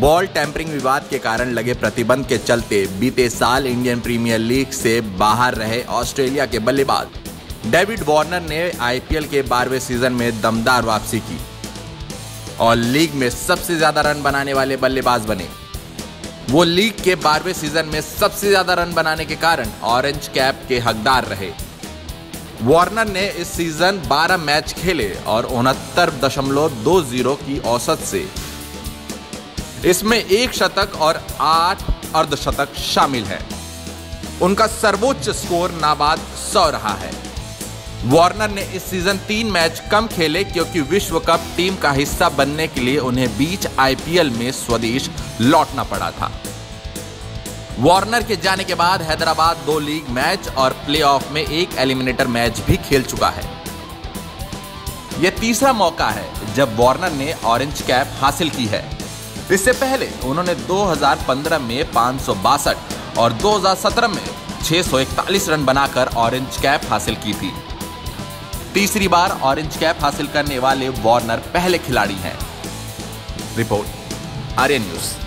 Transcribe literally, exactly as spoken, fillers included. Ball tampering विवाद के कारण लगे प्रतिबंध के चलते बीते साल इंडियन प्रीमियर लीग से बाहर रहे ऑस्ट्रेलिया के बल्लेबाज डेविड वार्नर ने आईपीएल के बारहवें सीजन में दमदार वापसी की और लीग में सबसे ज्यादा रन बनाने वाले बल्लेबाज बने। वो लीग के बारहवें सीजन में सबसे ज्यादा रन बनाने के कारण ऑरेंज कैप के हकदार रहे। वार्नर ने इस सीजन बारह मैच खेले और उनहत्तर दशमलव दो जीरो की औसत से, इसमें एक शतक और आठ अर्धशतक शामिल है। उनका सर्वोच्च स्कोर नाबाद सौ रहा है। वार्नर ने इस सीजन तीन मैच कम खेले क्योंकि विश्व कप टीम का हिस्सा बनने के लिए उन्हें बीच आईपीएल में स्वदेश लौटना पड़ा था। वार्नर के जाने के बाद हैदराबाद दो लीग मैच और प्लेऑफ में एक एलिमिनेटर मैच भी खेल चुका है। यह तीसरा मौका है जब वार्नर ने ऑरेंज कैप हासिल की है। इससे पहले उन्होंने दो हज़ार पंद्रह में पाँच सौ बासठ और दो हज़ार सत्रह में छः सौ इकतालीस रन बनाकर ऑरेंज कैप हासिल की थी। तीसरी बार ऑरेंज कैप हासिल करने वाले वार्नर पहले खिलाड़ी हैं। Report Arya news.